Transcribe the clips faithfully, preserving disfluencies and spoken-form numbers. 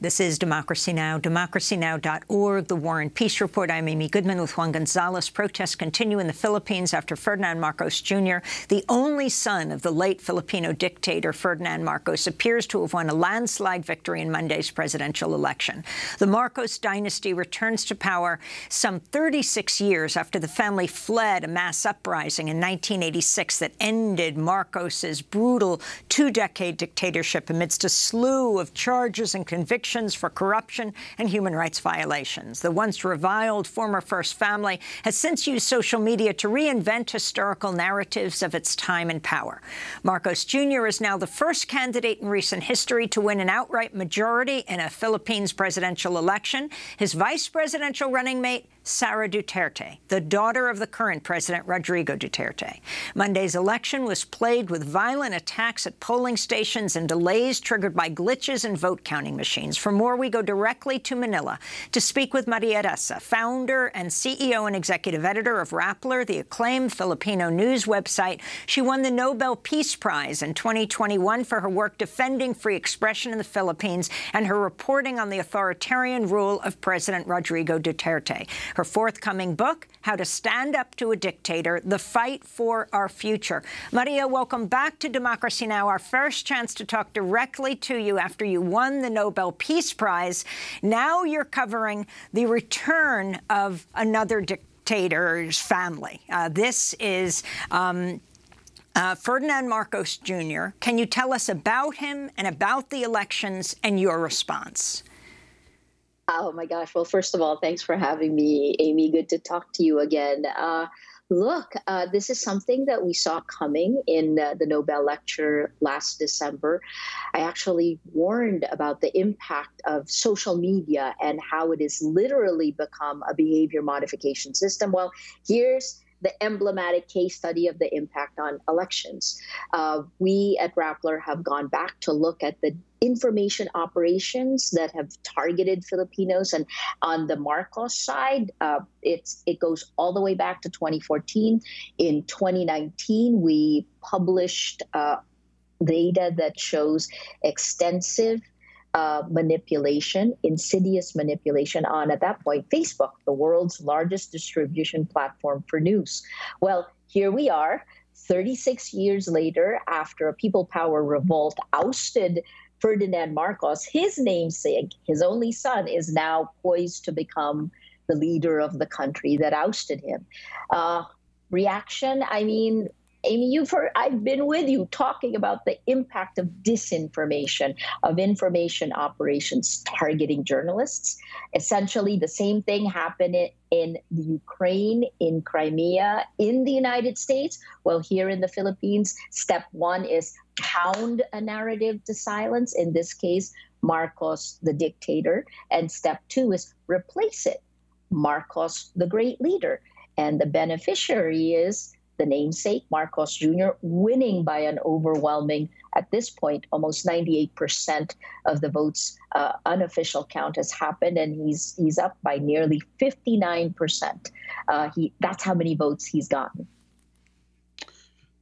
This is Democracy Now!, democracy now dot org, The War and Peace Report. I'm Amy Goodman with Juan Gonzalez. Protests continue in the Philippines after Ferdinand Marcos Junior, the only son of the late Filipino dictator Ferdinand Marcos, appears to have won a landslide victory in Monday's presidential election. The Marcos dynasty returns to power some thirty-six years after the family fled a mass uprising in nineteen eighty-six that ended Marcos's brutal two-decade dictatorship amidst a slew of charges and convictions for corruption and human rights violations. The once-reviled former First Family has since used social media to reinvent historical narratives of its time in power. Marcos Junior is now the first candidate in recent history to win an outright majority in a Philippines presidential election. His vice presidential running mate, Sarah Duterte, the daughter of the current president, Rodrigo Duterte. Monday's election was plagued with violent attacks at polling stations and delays triggered by glitches in vote-counting machines. For more, we go directly to Manila to speak with Maria Ressa, founder and C E O and executive editor of Rappler, the acclaimed Filipino news website. She won the Nobel Peace Prize in twenty twenty-one for her work defending free expression in the Philippines and her reporting on the authoritarian rule of President Rodrigo Duterte. Her forthcoming book, How to Stand Up to a Dictator, The Fight for Our Future. Maria, welcome back to Democracy Now!, our first chance to talk directly to you after you won the Nobel Peace Prize. Now you're covering the return of another dictator's family. Uh, this is um, uh, Ferdinand Marcos Junior Can you tell us about him and about the elections and your response? Oh, my gosh. Well, first of all, thanks for having me, Amy. Good to talk to you again. Uh, look, uh, this is something that we saw coming in uh, the Nobel lecture last December. I actually warned about the impact of social media and how it has literally become a behavior modification system. Well, here's the emblematic case study of the impact on elections. Uh, we at Rappler have gone back to look at the information operations that have targeted Filipinos. And on the Marcos side, uh, it's, it goes all the way back to twenty fourteen. In twenty nineteen, we published uh, data that shows extensive Uh, manipulation, insidious manipulation on, at that point, Facebook, the world's largest distribution platform for news. Well, here we are, thirty-six years later, after a people power revolt ousted Ferdinand Marcos, his namesake, his only son, is now poised to become the leader of the country that ousted him. Uh, reaction, I mean, Amy, you've heard, I've been with you talking about the impact of disinformation, of information operations targeting journalists. Essentially, the same thing happened in the Ukraine, in Crimea, in the United States. Well, here in the Philippines, step one is pound a narrative to silence, in this case, Marcos the dictator. And step two is replace it, Marcos the great leader. And the beneficiary is the namesake, Marcos Junior, winning by an overwhelming, at this point, almost ninety-eight percent of the votes. Uh, unofficial count has happened, and he's he's up by nearly fifty-nine percent. Uh, he that's how many votes he's gotten.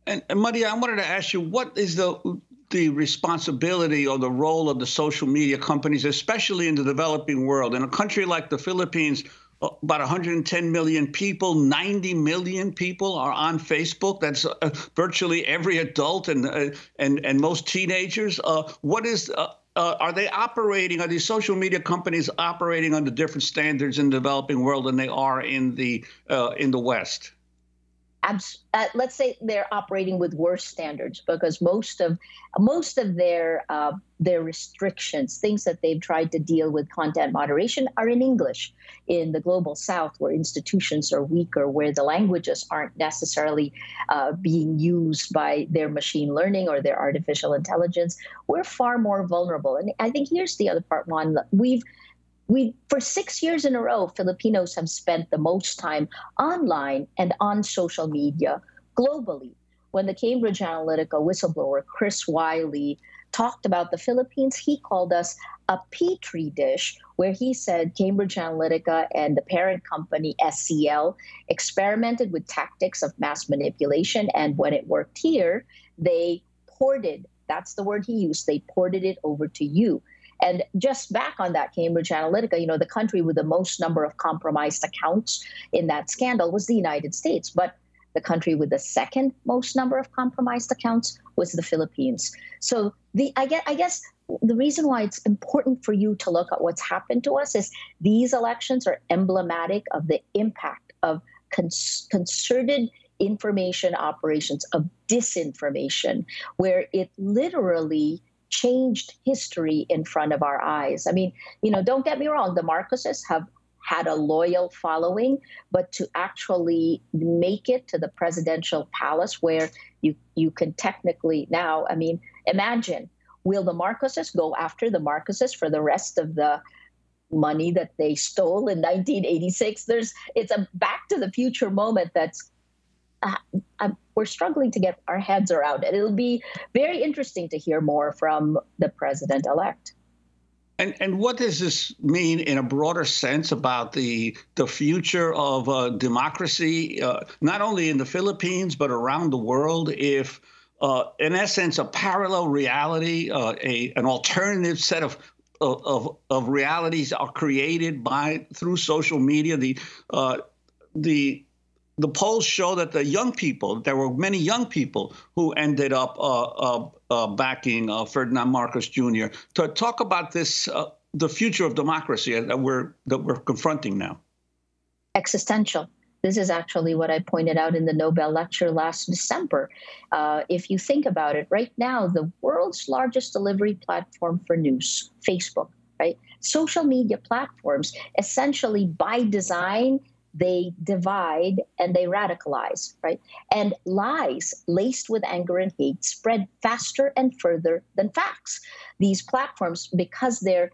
And, and Maria, I wanted to ask you, what is the the responsibility or the role of the social media companies, especially in the developing world, in a country like the Philippines? About one hundred ten million people, ninety million people are on Facebook. That's uh, virtually every adult and uh, and and most teenagers. Uh, what is uh, uh, are they operating? Are these social media companies operating under different standards in the developing world than they are in the uh, in the West? Abs uh, let's say they're operating with worse standards, because most of most of their uh, their restrictions, things that they've tried to deal with content moderation, are in English. In the Global South, where institutions are weaker, where the languages aren't necessarily uh, being used by their machine learning or their artificial intelligence, we're far more vulnerable. And I think here's the other part, Juan. We've We, for six years in a row, Filipinos have spent the most time online and on social media globally. When the Cambridge Analytica whistleblower Chris Wylie talked about the Philippines, he called us a petri dish, where he said Cambridge Analytica and the parent company S C L experimented with tactics of mass manipulation, and when it worked here, they ported, that's the word he used, they ported it over to you. And just back on that Cambridge Analytica, you know, the country with the most number of compromised accounts in that scandal was the United States. But the country with the second most number of compromised accounts was the Philippines. So the I guess, I guess the reason why it's important for you to look at what's happened to us is these elections are emblematic of the impact of cons concerted information operations, of disinformation, where it literally changed history in front of our eyes. I mean, you know, don't get me wrong, the Marcoses have had a loyal following, but to actually make it to the presidential palace where you, you can technically now, I mean, imagine, will the Marcoses go after the Marcoses for the rest of the money that they stole in nineteen eighty-six? There's, it's a back to the future moment that's, uh, I'm, we're struggling to get our heads around it. It'll be very interesting to hear more from the president-elect. And, and what does this mean in a broader sense about the, the future of uh, democracy, uh, not only in the Philippines, but around the world, if, uh, in essence, a parallel reality, uh, a, an alternative set of, of, of realities are created by through social media? The, uh, the, the polls show that the young people, there were many young people who ended up uh, uh, uh, backing uh, Ferdinand Marcos Junior To talk about this, uh, the future of democracy that we're that we're confronting now. Existential. This is actually what I pointed out in the Nobel lecture last December. Uh, if you think about it, right now, the world's largest delivery platform for news, Facebook, right? Social media platforms, essentially by design, they divide and they radicalize, right? And lies laced with anger and hate spread faster and further than facts. These platforms, because they're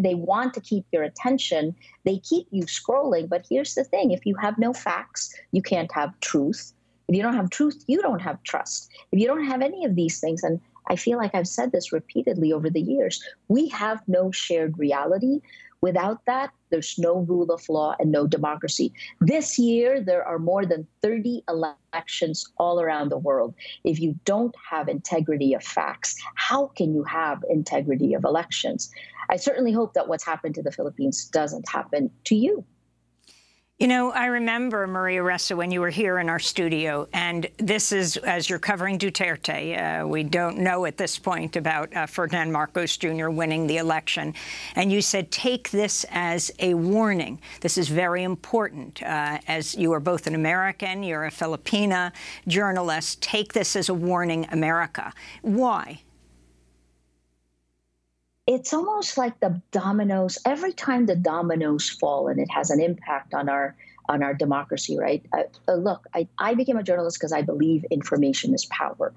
they want to keep your attention, they keep you scrolling. But here's the thing, if you have no facts, you can't have truth. If you don't have truth, you don't have trust. If you don't have any of these things, and I feel like I've said this repeatedly over the years, we have no shared reality. Without that, there's no rule of law and no democracy. This year, there are more than thirty elections all around the world. If you don't have integrity of facts, how can you have integrity of elections? I certainly hope that what's happened to the Philippines doesn't happen to you. You know, I remember, Maria Ressa, when you were here in our studio, and this is, as you're covering Duterte, uh, we don't know at this point about uh, Ferdinand Marcos Junior winning the election, and you said, take this as a warning. This is very important. Uh, as you are both an American, you're a Filipina journalist, take this as a warning, America. Why? It's almost like the dominoes. Every time the dominoes fall, and it has an impact on our on our democracy, right? Uh, uh, look, I, I became a journalist because I believe information is power.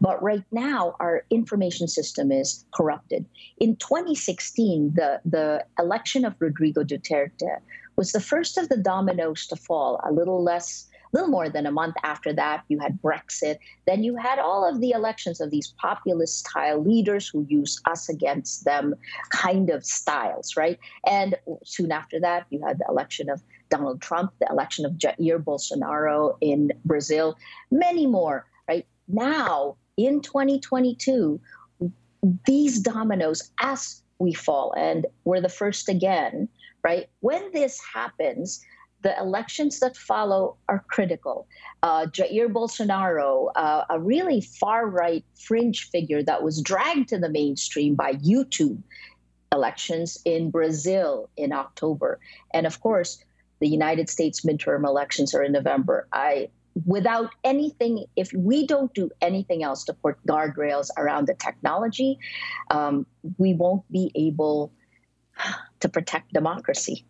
But right now, our information system is corrupted. In twenty sixteen, the, the election of Rodrigo Duterte was the first of the dominoes to fall, a little less— little more than a month after that, you had Brexit. Then you had all of the elections of these populist-style leaders who use us against them kind of styles, right? And soon after that, you had the election of Donald Trump, the election of Jair Bolsonaro in Brazil, many more, right? Now, in twenty twenty-two, these dominoes, as we fall, and we're the first again, right? When this happens, the elections that follow are critical. Uh, Jair Bolsonaro, uh, a really far-right fringe figure that was dragged to the mainstream by YouTube, elections in Brazil in October. And, of course, the United States midterm elections are in November. I, without anything, if we don't do anything else to put guardrails around the technology, um, we won't be able to protect democracy.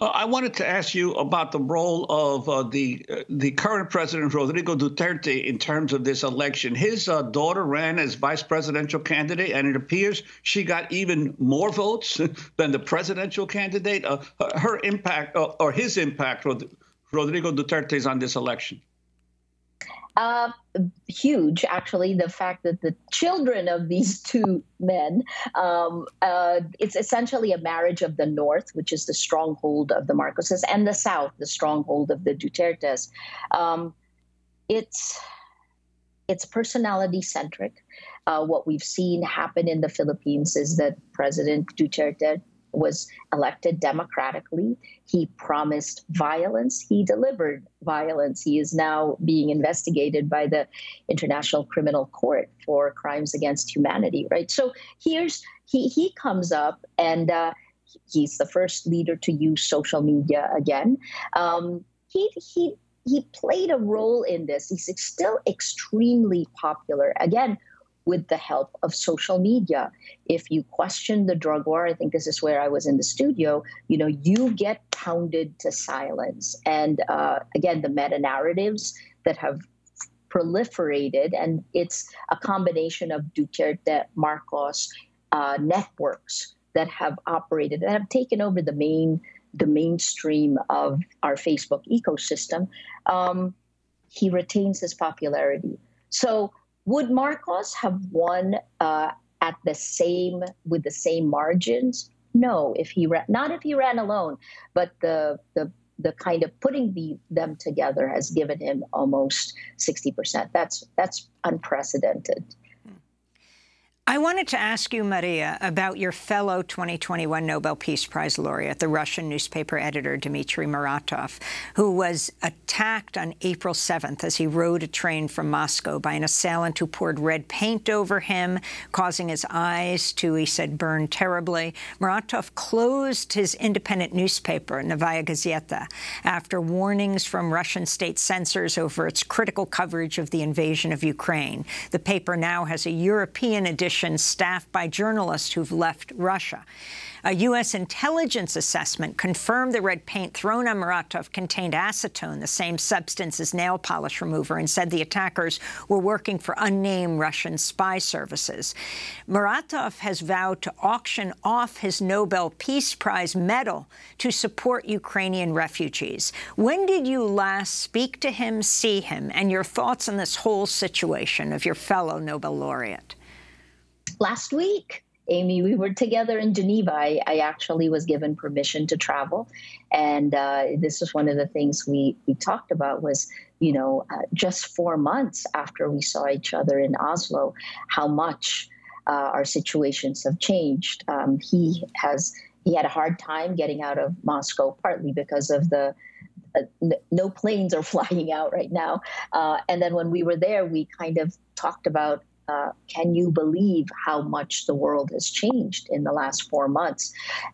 Uh, I wanted to ask you about the role of uh, the uh, the current president, Rodrigo Duterte, in terms of this election. His uh, daughter ran as vice presidential candidate, and it appears she got even more votes than the presidential candidate. Uh, her impact uh, or his impact, Rod Rodrigo Duterte's, on this election? Uh, huge, actually, the fact that the children of these two men, um, uh, it's essentially a marriage of the North, which is the stronghold of the Marcoses, and the South, the stronghold of the Dutertes. Um, it's, it's personality-centric. Uh, what we've seen happen in the Philippines is that President Duterte was elected democratically. He promised violence. He delivered violence. He is now being investigated by the International Criminal Court for crimes against humanity, right? So here's he, he comes up, and uh, he's the first leader to use social media again. Um, he he he played a role in this. He's still extremely popular, again, with the help of social media. If you question the drug war, I think this is where I was in the studio, you know, you get pounded to silence. And uh, again, the meta-narratives that have proliferated, and it's a combination of Duterte, Marcos uh, networks that have operated, that have taken over the main, the mainstream of our Facebook ecosystem. Um, he retains his popularity. So, would Marcos have won uh, at the same with the same margins? No, if he ran, not if he ran alone, but the the the kind of putting the, them together has given him almost sixty percent. That's that's unprecedented. I wanted to ask you, Maria, about your fellow twenty twenty-one Nobel Peace Prize laureate, the Russian newspaper editor Dmitry Muratov, who was attacked on April seventh as he rode a train from Moscow by an assailant who poured red paint over him, causing his eyes to, he said, burn terribly. Muratov closed his independent newspaper, Novaya Gazeta, after warnings from Russian state censors over its critical coverage of the invasion of Ukraine. The paper now has a European edition staffed by journalists who've left Russia. A U S intelligence assessment confirmed the red paint thrown on Muratov contained acetone, the same substance as nail polish remover, and said the attackers were working for unnamed Russian spy services. Muratov has vowed to auction off his Nobel Peace Prize medal to support Ukrainian refugees. When did you last speak to him, see him, and your thoughts on this whole situation of your fellow Nobel laureate? Last week, Amy, we were together in Geneva. I, I actually was given permission to travel. And uh, this was one of the things we, we talked about was, you know, uh, just four months after we saw each other in Oslo, how much uh, our situations have changed. Um, he has he had a hard time getting out of Moscow, partly because of the Uh, no planes are flying out right now. Uh, and then when we were there, we kind of talked about Uh, can you believe how much the world has changed in the last four months?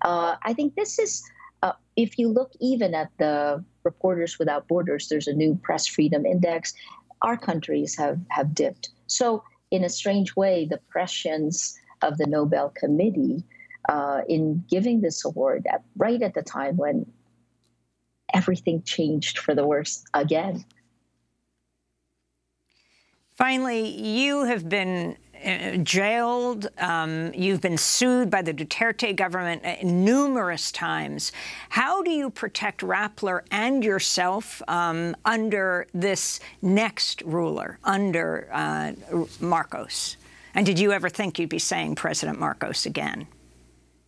Uh, I think this is, uh, if you look even at the Reporters Without Borders, there's a new press freedom index. Our countries have, have dipped. So in a strange way, the prescience of the Nobel Committee uh, in giving this award at, right at the time when everything changed for the worse again. Finally, you have been jailed. Um, you've been sued by the Duterte government numerous times. How do you protect Rappler and yourself um, under this next ruler, under uh, Marcos? And did you ever think you'd be saying President Marcos again?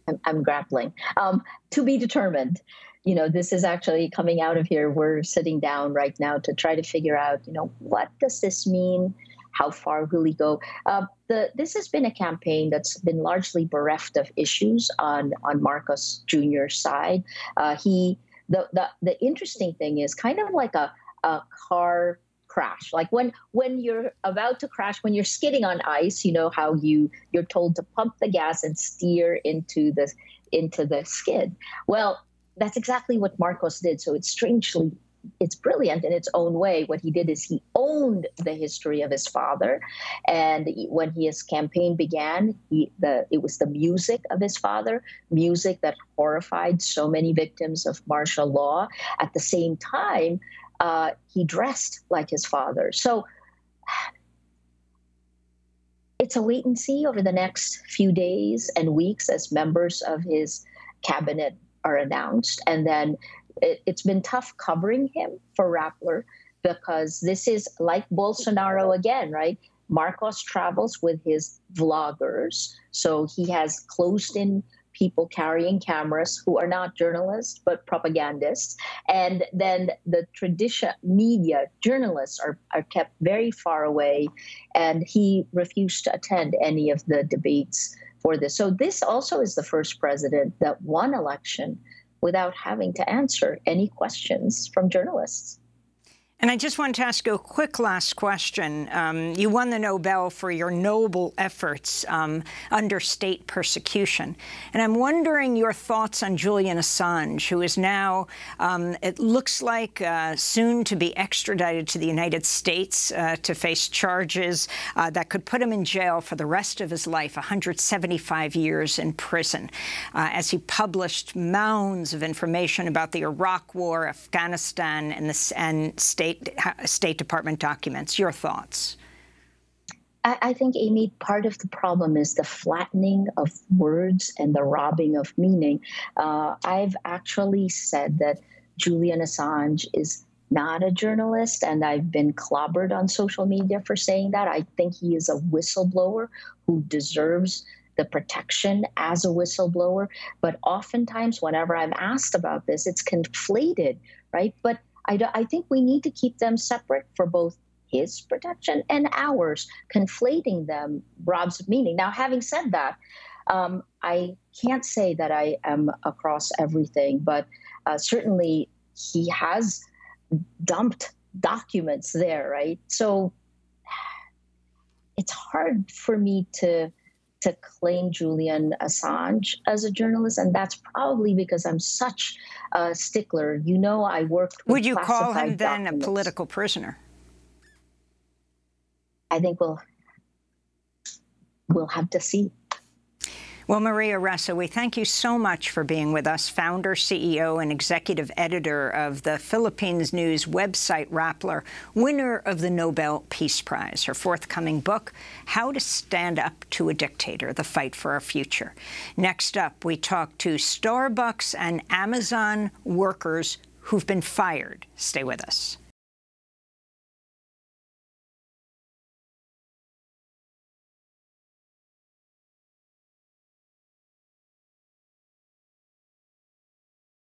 I'm, I'm grappling. Um, to be determined. You know, this is actually coming out of here. We're sitting down right now to try to figure out, you know, what does this mean? How far will he go? Uh, the, this has been a campaign that's been largely bereft of issues on, on Marcos Junior's side. Uh, he, the, the, the interesting thing is kind of like a, a car crash. Like when, when you're about to crash, when you're skidding on ice, you know how you, you're told to pump the gas and steer into the, into the skid. Well, that's exactly what Marcos did. So it's strangely, it's brilliant in its own way. What he did is he owned the history of his father. And when his campaign began, he, the, it was the music of his father, music that horrified so many victims of martial law. At the same time, uh, he dressed like his father. So it's a wait and see over the next few days and weeks as members of his cabinet are announced. And then it, it's been tough covering him for Rappler because this is like Bolsonaro again, right? Marcos travels with his vloggers. So he has closed in people carrying cameras who are not journalists but propagandists. And then the traditional media journalists are, are kept very far away, and he refused to attend any of the debates for this. So this also is the first president that won election without having to answer any questions from journalists. And I just wanted to ask you a quick last question. Um, you won the Nobel for your noble efforts um, under state persecution. And I'm wondering your thoughts on Julian Assange, who is now, um, it looks like, uh, soon to be extradited to the United States uh, to face charges uh, that could put him in jail for the rest of his life, one hundred seventy-five years in prison, uh, as he published mounds of information about the Iraq War, Afghanistan, and, the, and state State Department documents. Your thoughts? I think, Amy, part of the problem is the flattening of words and the robbing of meaning. Uh, I've actually said that Julian Assange is not a journalist, and I've been clobbered on social media for saying that. I think he is a whistleblower who deserves the protection as a whistleblower. But oftentimes, whenever I'm asked about this, it's conflated, right? But I, do, I think we need to keep them separate for both his protection and ours. Conflating them robs of meaning. Now, having said that, um, I can't say that I am across everything, but uh, certainly he has dumped documents there, right? So it's hard for me to to claim Julian Assange as a journalist, and that's probably because I'm such a stickler. You know, I worked with Would you call him, then, documents. a political prisoner? I think we'll, we'll have to see. Well, Maria Ressa, we thank you so much for being with us, founder, C E O, and executive editor of the Philippines news website Rappler, winner of the Nobel Peace Prize. Her forthcoming book, How to Stand Up to a Dictator, The Fight for Our Future. Next up, we talk to Starbucks and Amazon workers who've been fired. Stay with us.